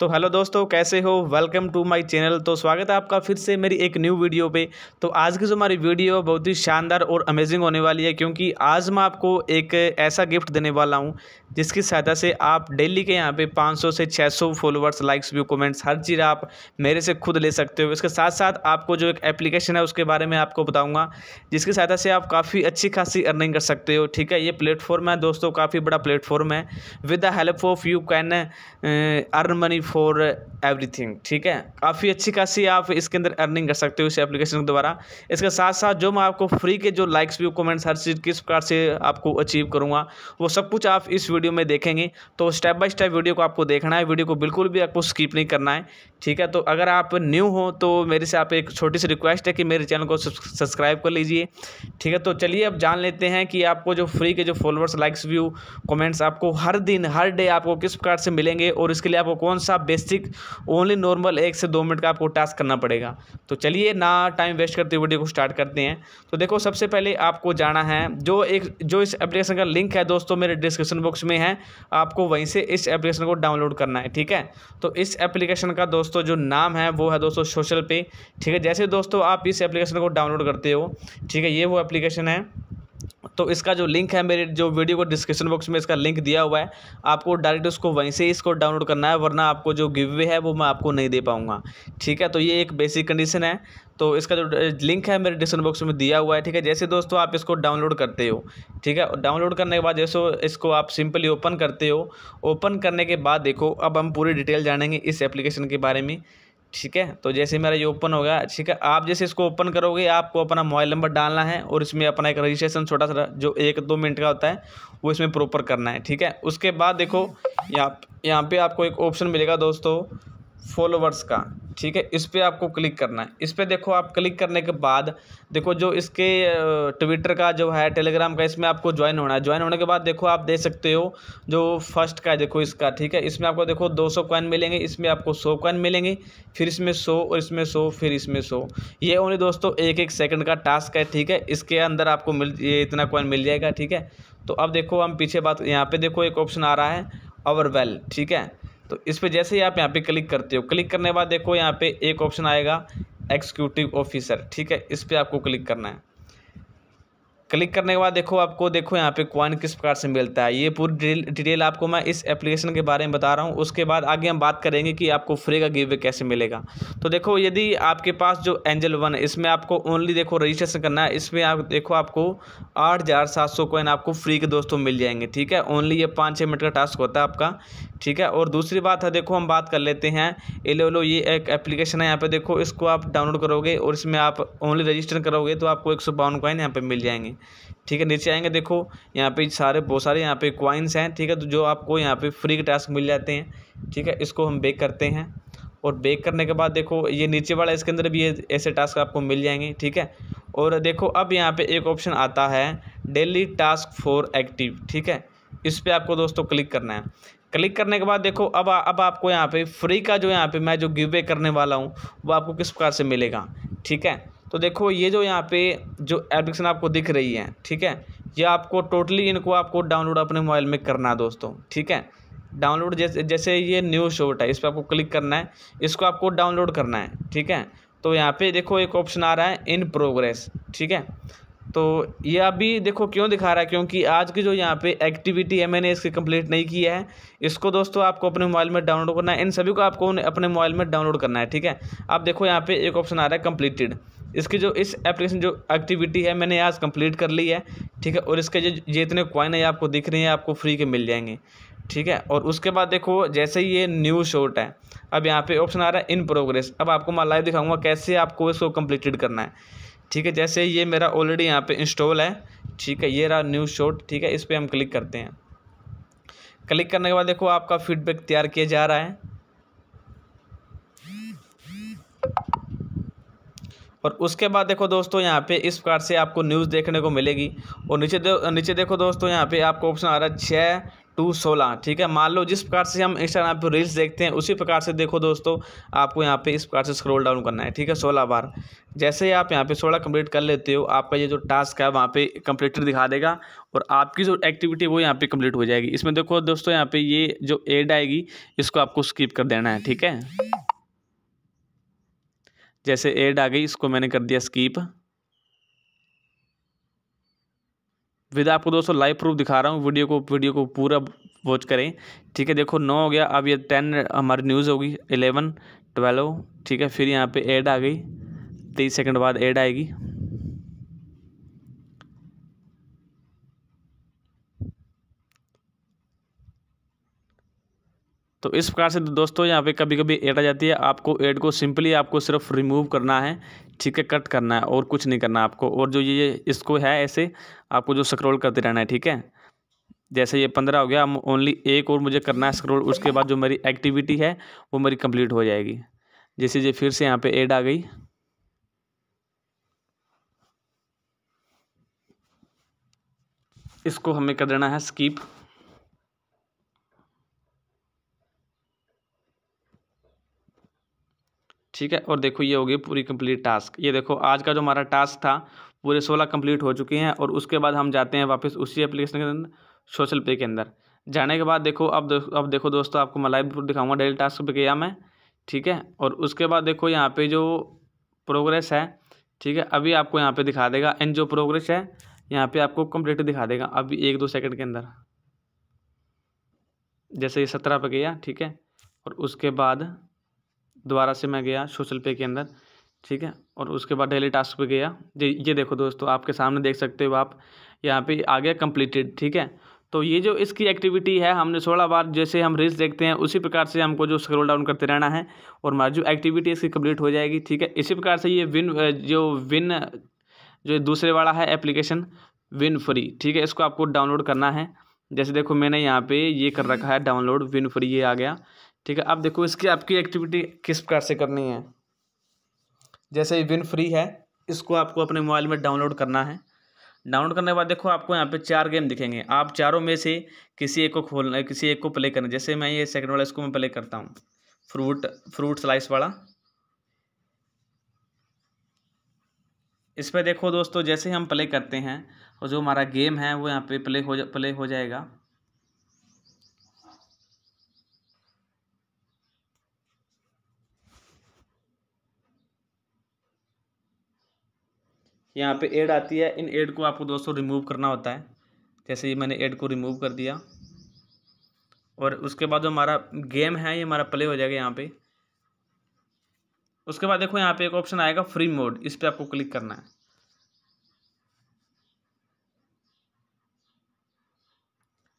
तो हेलो दोस्तों, कैसे हो? Welcome to my channel. तो स्वागत है आपका फिर से मेरी एक न्यू वीडियो पे। तो आज की जो हमारी वीडियो है बहुत ही शानदार और अमेजिंग होने वाली है, क्योंकि आज मैं आपको एक ऐसा गिफ्ट देने वाला हूँ जिसकी सहायता से आप डेली के यहाँ पे 500 से 600 फॉलोअर्स, लाइक्स, व्यू, कमेंट्स हर चीज़ आप मेरे से खुद ले सकते हो। इसके साथ साथ आपको जो एक एप्लीकेशन है उसके बारे में आपको बताऊँगा जिसकी सहायता से आप काफ़ी अच्छी खासी अर्निंग कर सकते हो। ठीक है, ये प्लेटफॉर्म है दोस्तों, काफ़ी बड़ा प्लेटफॉर्म है। With the help of you can earn money for everything. ठीक है, काफ़ी अच्छी खासी आप इसके अंदर अर्निंग कर सकते हो इस एप्लीकेशन के द्वारा। इसके साथ साथ जो मैं आपको फ्री के जो लाइक्स, व्यू, कमेंट्स हर चीज़ किस प्रकार से आपको अचीव करूँगा वो सब कुछ आप इस वीडियो में देखेंगे। तो स्टेप बाय स्टेप वीडियो को आपको देखना है, वीडियो को बिल्कुल भी आपको स्किप नहीं करना है। ठीक है, तो अगर आप न्यू हो तो मेरे से आप एक छोटी सी रिक्वेस्ट है कि मेरे चैनल को सब्सक्राइब कर लीजिए। ठीक है, तो चलिए अब जान लेते हैं कि आपको जो फ्री के जो फॉलोअर्स, लाइक्स, व्यू, कमेंट्स आपको हर दिन हर डे आपको किस प्रकार से मिलेंगे और इसके लिए आपको कौन सा बेसिक ओनली नॉर्मल 1 से 2 मिनट का आपको टास्क करना पड़ेगा। तो चलिए ना टाइम वेस्ट करते हुए वीडियो को स्टार्ट करते हैं। तो देखो, सबसे पहले आपको जाना है जो इस एप्लीकेशन का लिंक है दोस्तों मेरे डिस्क्रिप्शन बॉक्स में है, आपको वहीं से इस एप्लीकेशन को डाउनलोड करना है। ठीक है, तो इस एप्लीकेशन का दोस्तों जो नाम है वो है दोस्तों सोशल पे। ठीक है, जैसे दोस्तों आप इस एप्लीकेशन को डाउनलोड करते हो, ठीक है, ये वो एप्लीकेशन है। तो इसका जो लिंक है मेरे जो वीडियो को डिस्क्रिप्शन बॉक्स में इसका लिंक दिया हुआ है, आपको डायरेक्ट उसको वहीं से इसको डाउनलोड करना है, वरना आपको जो गिव अवे है वो मैं आपको नहीं दे पाऊंगा। ठीक है, तो ये एक बेसिक कंडीशन है। तो इसका जो लिंक है मेरे डिस्क्रिप्शन बॉक्स में दिया हुआ है। ठीक है, जैसे दोस्तों आप इसको डाउनलोड करते हो, ठीक है, डाउनलोड करने के बाद जैसे इसको आप सिंपली ओपन करते हो। ओपन करने के बाद देखो, अब हम पूरी डिटेल जानेंगे इस एप्लीकेशन के बारे में। ठीक है, तो जैसे मेरा ये ओपन होगा, ठीक है, आप जैसे इसको ओपन करोगे आपको अपना मोबाइल नंबर डालना है और इसमें अपना एक रजिस्ट्रेशन छोटा सा जो 1-2 मिनट का होता है वो इसमें प्रॉपर करना है। ठीक है, उसके बाद देखो यहाँ पे आपको एक ऑप्शन मिलेगा दोस्तों फॉलोवर्स का। ठीक है, इस पर आपको क्लिक करना है। इस पर देखो, आप क्लिक करने के बाद देखो जो इसके ट्विटर का जो है, टेलीग्राम का, इसमें आपको ज्वाइन होना है। ज्वाइन होने के बाद देखो आप देख सकते हो जो फर्स्ट का देखो इसका, ठीक है, इसमें आपको देखो 200 कॉइन मिलेंगे, इसमें आपको 100 कॉइन मिलेंगे, फिर इसमें 100 और इसमें 100, फिर इसमें 100। ये ओनली दोस्तों 1-1 सेकंड का टास्क है। ठीक है, इसके अंदर आपको इतना कॉइन मिल जाएगा। ठीक है, तो अब देखो हम पीछे बात, यहाँ पर देखो एक ऑप्शन आ रहा है आवर वेल। ठीक है, तो इस पे जैसे ही आप यहाँ पे क्लिक करते हो, क्लिक करने के बाद देखो यहाँ पे एक ऑप्शन आएगा एग्जीक्यूटिव ऑफिसर। ठीक है, इस पे आपको क्लिक करना है। क्लिक करने के बाद देखो आपको देखो यहाँ पे कॉइन किस प्रकार से मिलता है, ये पूरी डिटेल आपको मैं इस एप्लीकेशन के बारे में बता रहा हूँ। उसके बाद आगे हम बात करेंगे कि आपको फ्री का गिव अवे कैसे मिलेगा। तो देखो, यदि आपके पास जो एंजल वन है इसमें आपको ओनली देखो रजिस्ट्रेशन करना है। इसमें आप देखो आपको 8700 कॉइन आपको फ्री के दोस्तों मिल जाएंगे। ठीक है, ओनली ये 5-6 मिनट का टास्क होता है आपका। ठीक है, और दूसरी बात है देखो, हम बात कर लेते हैं एलो। ये एक एप्लीकेशन है, यहाँ पर देखो इसको आप डाउनलोड करोगे और इसमें आप ओनली रजिस्टर करोगे तो आपको 152 कॉइन यहाँ पर मिल जाएंगे। ठीक है, नीचे आएंगे देखो यहाँ पे बहुत सारे यहाँ पे क्वाइंस हैं। ठीक है, तो जो आपको यहाँ पे फ्री के टास्क मिल जाते हैं। ठीक है, इसको हम बेक करते हैं और बेक करने के बाद देखो ये नीचे वाला इसके अंदर भी ऐसे टास्क आपको मिल जाएंगे। ठीक है, और देखो अब यहाँ पे एक ऑप्शन आता है डेली टास्क फॉर एक्टिव। ठीक है, इस पर आपको दोस्तों क्लिक करना है। क्लिक करने के बाद देखो अब आपको यहाँ पे फ्री का जो यहाँ पे मैं जो गिव अवे करने वाला हूँ वो आपको किस प्रकार से मिलेगा। ठीक है, तो देखो ये जो यहाँ पे जो एप्लीकेशन आपको दिख रही है, ठीक है, ये आपको टोटली इनको आपको डाउनलोड अपने मोबाइल में करना दोस्तों। ठीक है, डाउनलोड जैसे ये न्यू शॉर्ट है, इस पर आपको क्लिक करना है, इसको आपको डाउनलोड करना है। ठीक है, तो यहाँ पे देखो एक ऑप्शन आ रहा है इन प्रोग्रेस। ठीक है, तो ये अभी देखो क्यों दिखा रहा है, क्योंकि आज की जो यहाँ पे एक्टिविटी है मैंने इसकी कंप्लीट नहीं की है। इसको दोस्तों आपको अपने मोबाइल में डाउनलोड करना है, इन सभी को आपको अपने मोबाइल में डाउनलोड करना है। ठीक है, आप देखो यहाँ पे एक ऑप्शन आ रहा है कंप्लीटेड। इसकी जो इस एप्लीकेशन जो एक्टिविटी है मैंने आज कंप्लीट कर ली है। ठीक है, और इसके जो जितने कॉइन है आपको दिख रहे हैं आपको फ्री के मिल जाएंगे। ठीक है, और उसके बाद देखो जैसे ही ये न्यू शॉर्ट है, अब यहाँ पे ऑप्शन आ रहा है इन प्रोग्रेस। अब आपको मैं लाइव दिखाऊंगा कैसे आपको इसको कंप्लीटेड करना है। ठीक है, जैसे ये मेरा ऑलरेडी यहाँ पे इंस्टॉल है। ठीक है, ये रहा न्यू शॉर्ट। ठीक है, इस पर हम क्लिक करते हैं। क्लिक करने के बाद देखो आपका फीडबैक तैयार किया जा रहा है और उसके बाद देखो दोस्तों यहाँ पे इस प्रकार से आपको न्यूज़ देखने को मिलेगी। और नीचे देखो दोस्तों यहाँ पे आपको ऑप्शन आ रहा है 6 टू 16। ठीक है, मान लो जिस प्रकार से हम इंस्टाग्राम पर रील्स देखते हैं उसी प्रकार से देखो दोस्तों, आपको यहाँ पे इस प्रकार से स्क्रॉल डाउन करना है। ठीक है, 16 बार। जैसे ही आप यहाँ पे 16 कंप्लीट कर लेते हो, आपका ये जो टास्क है वहाँ पे कंप्लीटेड दिखा देगा और आपकी जो एक्टिविटी वो यहाँ पे कंप्लीट हो जाएगी। इसमें देखो दोस्तों, यहाँ पे ये जो एड आएगी इसको आपको स्किप कर देना है। ठीक है, जैसे एड आ गई इसको मैंने कर दिया स्किप। विदा आपको दोस्तों लाइव प्रूफ दिखा रहा हूँ, वीडियो को पूरा वॉच करें। ठीक है, देखो 9 हो गया, अब ये 10 हमारी न्यूज़ होगी, 11, 12। ठीक है, फिर यहाँ पे ऐड आ गई, 23 सेकंड बाद ऐड आएगी। तो इस प्रकार से दोस्तों यहाँ पे कभी कभी ऐड आ जाती है। आपको ऐड को सिंपली आपको सिर्फ रिमूव करना है, ठीक है, कट करना है और कुछ नहीं करना आपको। और जो ये इसको है ऐसे आपको जो स्क्रॉल करते रहना है। ठीक है, जैसे ये 15 हो गया, ओनली एक और मुझे करना है स्क्रॉल, उसके बाद जो मेरी एक्टिविटी है वो मेरी कंप्लीट हो जाएगी। जैसे ये फिर से यहाँ पे ऐड आ गई, इसको हमें कर देना है स्किप। ठीक है, और देखो ये हो गई पूरी कंप्लीट टास्क। ये देखो आज का जो हमारा टास्क था पूरे 16 कंप्लीट हो चुके हैं। और उसके बाद हम जाते हैं वापस उसी एप्लीकेशन के अंदर, सोशल पे के अंदर। जाने के बाद देखो अब देखो दोस्तों, आपको मैं लाइव दिखाऊंगा डेली टास्क पे गया मैं। ठीक है, और उसके बाद देखो यहाँ पे जो प्रोग्रेस है, ठीक है, अभी आपको यहाँ पर दिखा देगा एंड जो प्रोग्रेस है यहाँ पर आपको कंप्लीट दिखा देगा अभी 1-2 सेकेंड के अंदर। जैसे ये 17 पे गया, ठीक है, और उसके बाद दोबारा से मैं गया सोशल पे के अंदर। ठीक है, और उसके बाद डेली टास्क पे गया। ये देखो दोस्तों, आपके सामने देख सकते हो आप, यहाँ पे आ गया कंप्लीटेड। ठीक है, तो ये जो इसकी एक्टिविटी है हमने 16 बार जैसे हम रील्स देखते हैं उसी प्रकार से हमको जो स्क्रॉल डाउन करते रहना है और हमारी जो एक्टिविटी इसकी कंप्लीट हो जाएगी। ठीक है, इसी प्रकार से ये विन जो दूसरे वाला है एप्लीकेशन विन फ्री, ठीक है, इसको आपको डाउनलोड करना है। जैसे देखो मैंने यहाँ पर ये कर रखा है डाउनलोड विन फ्री, ये आ गया। ठीक है, अब देखो इसकी आपकी एक्टिविटी किस प्रकार से करनी है। जैसे विन फ्री है इसको आपको अपने मोबाइल में डाउनलोड करना है। डाउनलोड करने के बाद देखो आपको यहाँ पे 4 गेम दिखेंगे, आप चारों में से किसी एक को खोलना है, किसी एक को प्ले करना है। जैसे मैं ये सेकंड वाला इसको मैं प्ले करता हूँ, फ्रूट स्लाइस वाला। इस पर देखो दोस्तों जैसे हम प्ले करते हैं और जो हमारा गेम है वो यहाँ पे प्ले हो जाएगा। यहाँ पे ऐड आती है, इन ऐड को आपको दोस्तों रिमूव करना होता है। जैसे ये मैंने ऐड को रिमूव कर दिया और उसके बाद जो हमारा गेम है ये हमारा प्ले हो जाएगा यहाँ पे। उसके बाद देखो यहाँ पे एक ऑप्शन आएगा फ्री मोड, इस पे आपको क्लिक करना है।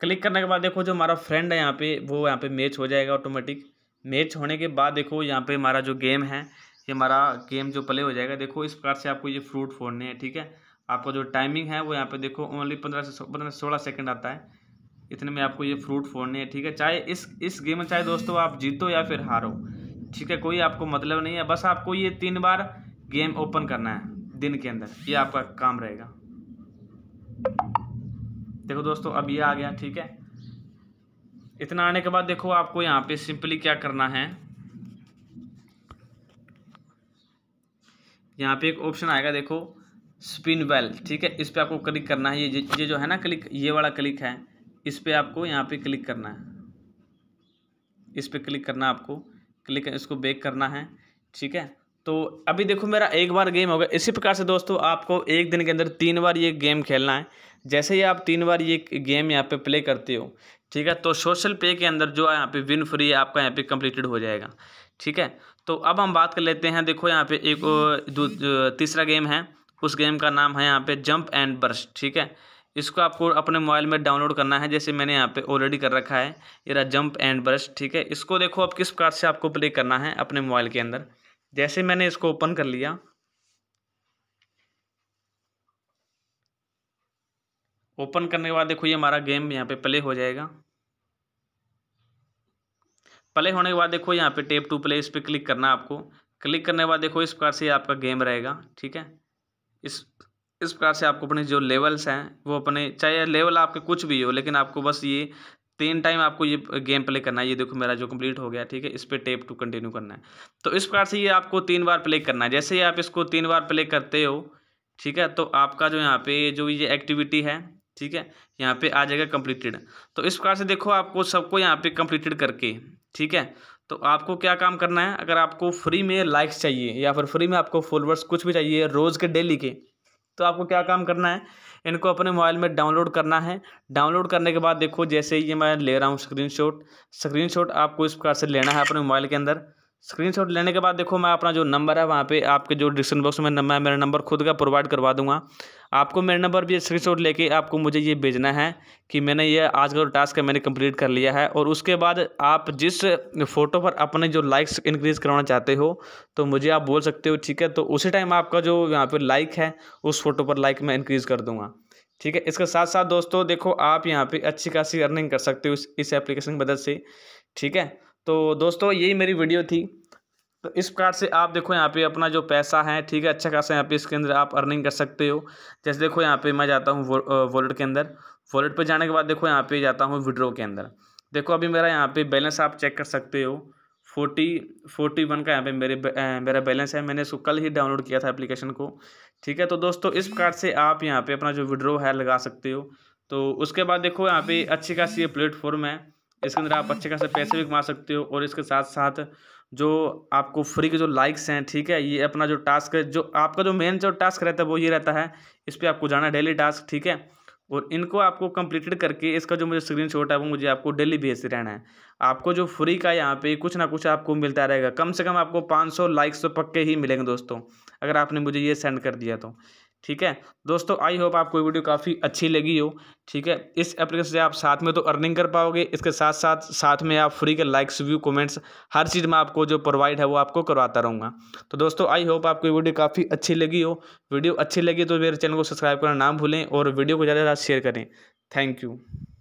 क्लिक करने के बाद देखो जो हमारा फ्रेंड है यहाँ पे वो यहाँ पे मैच हो जाएगा ऑटोमेटिक। मैच होने के बाद देखो यहाँ पे हमारा जो गेम है, ये हमारा गेम जो प्ले हो जाएगा। देखो इस प्रकार से आपको ये फ्रूट फोड़ने हैं। ठीक है, आपका जो टाइमिंग है वो यहाँ पे देखो ओनली 15 से 16 सेकंड आता है, इतने में आपको ये फ्रूट फोड़ने हैं। ठीक है, चाहे इस गेम में चाहे दोस्तों आप जीतो या फिर हारो, ठीक है, कोई आपको मतलब नहीं है। बस आपको ये 3 बार गेम ओपन करना है दिन के अंदर, ये आपका काम रहेगा। देखो दोस्तों अब ये आ गया। ठीक है, इतना आने के बाद देखो आपको यहाँ पर सिंपली क्या करना है, यहाँ पे एक ऑप्शन आएगा देखो स्पिन वेल। ठीक है, इस पर आपको क्लिक करना है। ये जो है ना क्लिक, ये वाला क्लिक है, इस पर आपको यहाँ पे क्लिक करना है। इस पर क्लिक करना आपको, क्लिक इसको बैक करना है। ठीक है, तो अभी देखो मेरा 1 बार गेम होगा। इसी प्रकार से दोस्तों आपको एक दिन के अंदर 3 बार ये गेम खेलना है। जैसे ही आप 3 बार ये गेम यहाँ पे प्ले करते हो, ठीक है, तो सोशल पे के अंदर जो है यहाँ पे विन फ्री आपका यहाँ पे कंप्लीटेड हो जाएगा। ठीक है, तो अब हम बात कर लेते हैं। देखो यहाँ पे एक तीसरा गेम है, उस गेम का नाम है यहाँ पे जंप एंड बर्स्ट। ठीक है, इसको आपको अपने मोबाइल में डाउनलोड करना है। जैसे मैंने यहाँ पे ऑलरेडी कर रखा है, ये रहा जंप एंड बर्स्ट। ठीक है, इसको देखो अब किस प्रकार से आपको प्ले करना है अपने मोबाइल के अंदर। जैसे मैंने इसको ओपन कर लिया, ओपन करने के बाद देखो ये हमारा गेम यहाँ पे प्ले हो जाएगा। प्ले होने के बाद देखो यहाँ पे टैप टू प्ले, इस पर क्लिक करना आपको। क्लिक करने के बाद देखो इस प्रकार से आपका गेम रहेगा। ठीक है, इस प्रकार से आपको अपने जो लेवल्स हैं वो अपने, चाहे लेवल आपके कुछ भी हो, लेकिन आपको बस ये तीन टाइम आपको ये गेम प्ले करना है। ये देखो मेरा जो कंप्लीट हो गया, ठीक है, इस पर टेप टू कंटिन्यू करना है। तो इस प्रकार से ये आपको 3 बार प्ले करना है। जैसे ही आप इसको 3 बार प्ले करते हो, ठीक है, तो आपका जो यहाँ पे जो ये एक्टिविटी है, ठीक है, यहाँ पे आ जाएगा कंप्लीटेड। तो इस प्रकार से देखो आपको सबको यहाँ पे कंप्लीटेड करके, ठीक है, तो आपको क्या काम करना है। अगर आपको फ्री में लाइक्स चाहिए या फिर फ्री में आपको फॉलोअर्स कुछ भी चाहिए रोज़ के डेली के, तो आपको क्या काम करना है, इनको अपने मोबाइल में डाउनलोड करना है। डाउनलोड करने के बाद देखो जैसे ये मैं ले रहा हूँ स्क्रीनशॉट आपको इस प्रकार से लेना है अपने मोबाइल के अंदर। स्क्रीनशॉट लेने के बाद देखो मैं अपना जो नंबर है वहाँ पे आपके जो डिस्क्रिप्शन बॉक्स में मैं मेरा नंबर खुद का प्रोवाइड करवा दूंगा आपको। मेरा नंबर भी स्क्रीनशॉट लेके आपको मुझे ये भेजना है कि मैंने ये आज का टास्क है मैंने कंप्लीट कर लिया है। और उसके बाद आप जिस फोटो पर अपने जो लाइक्स इंक्रीज़ करवाना चाहते हो तो मुझे आप बोल सकते हो, ठीक है। तो उसी टाइम आपका जो यहाँ पर लाइक है उस फोटो पर लाइक मैं इंक्रीज़ कर दूँगा, ठीक है। इसके साथ साथ दोस्तों देखो आप यहाँ पर अच्छी खासी अर्निंग कर सकते हो इस एप्लीकेशन की मदद से, ठीक है। तो दोस्तों यही मेरी वीडियो थी। तो इस प्रकार से आप देखो यहाँ पे अपना जो पैसा है, ठीक है, अच्छा खासा यहाँ पे इसके अंदर आप अर्निंग कर सकते हो। जैसे देखो यहाँ पे मैं जाता हूँ वॉलेट के अंदर। वॉलेट पे जाने के बाद देखो यहाँ पे जाता हूँ विड्रॉ के अंदर। देखो अभी मेरा यहाँ पे बैलेंस आप चेक कर सकते हो, 41 का यहाँ पे मेरा बैलेंस है। मैंने इसको कल ही डाउनलोड किया था एप्लीकेशन को, ठीक है। तो दोस्तों इस प्रकार से आप यहाँ पर अपना जो विड्रॉ है लगा सकते हो। तो उसके बाद देखो यहाँ पर अच्छी खासी ये प्लेटफॉर्म है, इसके अंदर आप अच्छे खासे पैसे भी कमा सकते हो। और इसके साथ साथ जो आपको फ्री के जो लाइक्स हैं, ठीक है, ये अपना जो टास्क जो आपका जो मेन जो टास्क रहता है वो ये रहता है, इस पर आपको जाना डेली टास्क, ठीक है। और इनको आपको कंप्लीटेड करके इसका जो मुझे स्क्रीनशॉट है वो मुझे आपको डेली भेजते रहना है। आपको जो फ्री का यहाँ पे कुछ ना कुछ आपको मिलता रहेगा। कम से कम आपको 500 लाइक्स तो पक्के ही मिलेंगे दोस्तों, अगर आपने मुझे ये सेंड कर दिया तो, ठीक है। दोस्तों आई होप आपको वीडियो काफ़ी अच्छी लगी हो, ठीक है। इस एप्लीकेशन से आप साथ में तो अर्निंग कर पाओगे, इसके साथ में आप फ्री के लाइक्स व्यू कमेंट्स हर चीज़ में आपको जो प्रोवाइड है वो आपको करवाता रहूँगा। तो दोस्तों आई होप आपको वीडियो काफ़ी अच्छी लगी हो। वीडियो अच्छी लगी तो मेरे चैनल को सब्सक्राइब करना ना भूलें और वीडियो को ज़्यादा से ज़्यादा शेयर करें। Thank you.